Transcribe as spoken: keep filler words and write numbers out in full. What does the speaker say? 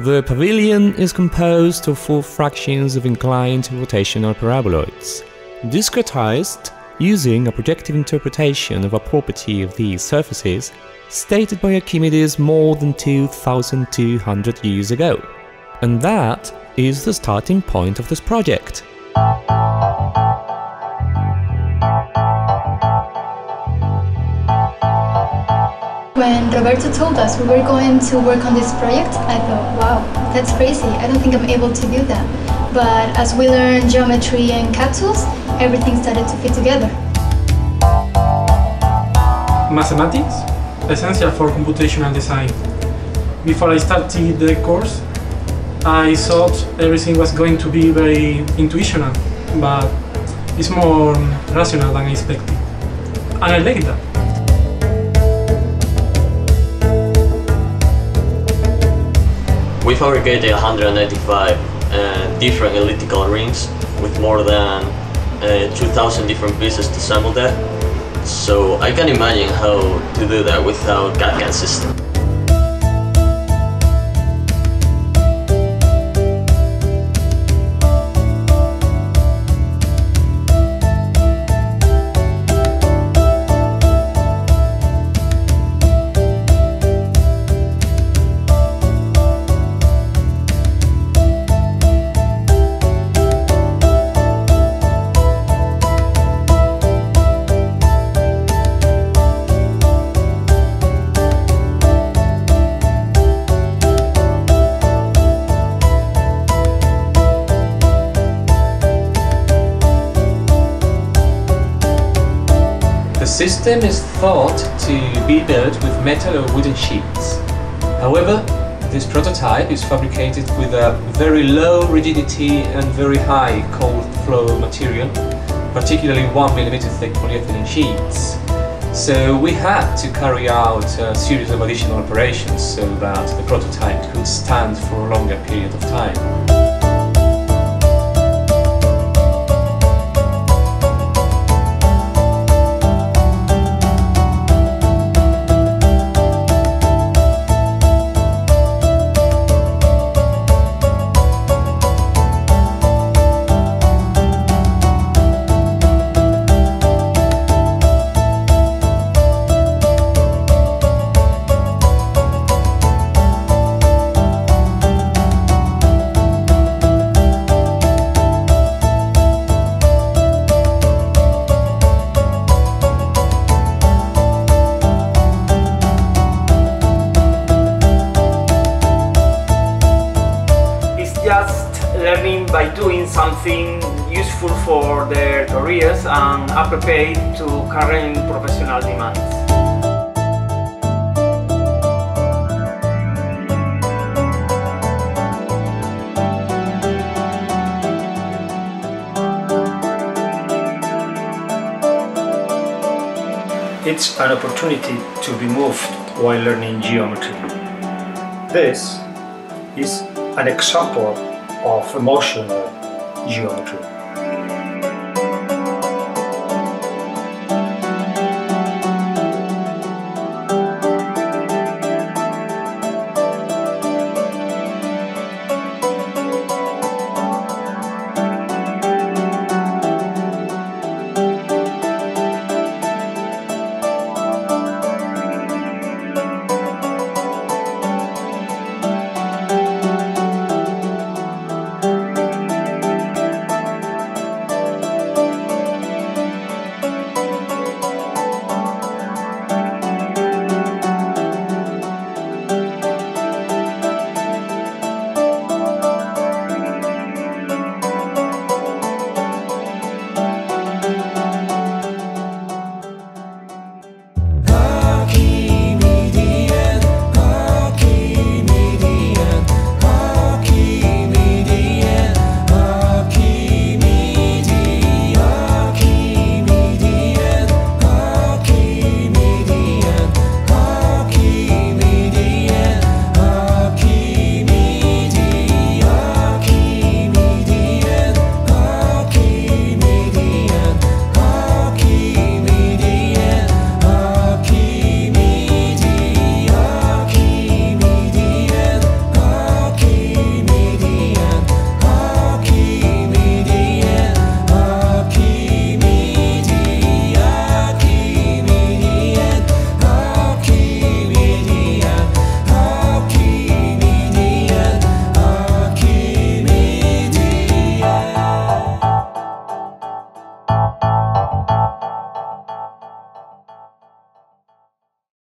The pavilion is composed of four fractions of inclined rotational paraboloids, discretized using a projective interpretation of a property of these surfaces stated by Archimedes more than two thousand two hundred years ago. And that is the starting point of this project. When Roberto told us we were going to work on this project, I thought, wow, that's crazy, I don't think I'm able to do that. But as we learned geometry and C A D tools, everything started to fit together. Mathematics, essential for computational design. Before I started the course, I thought everything was going to be very intuitional, but it's more rational than I expected. And I like that. We fabricated one hundred eighty-five uh, different elliptical rings with more than uh, two thousand different pieces to assemble that. So I can imagine how to do that without C A D system. The system is thought to be built with metal or wooden sheets. However, this prototype is fabricated with a very low rigidity and very high cold flow material, particularly one millimeter thick polyethylene sheets. So we had to carry out a series of additional operations so that the prototype could stand for a longer period of time. Learning by doing something useful for their careers and are prepared to current professional demands. It's an opportunity to be moved while learning geometry. This is an example of emotional geometry.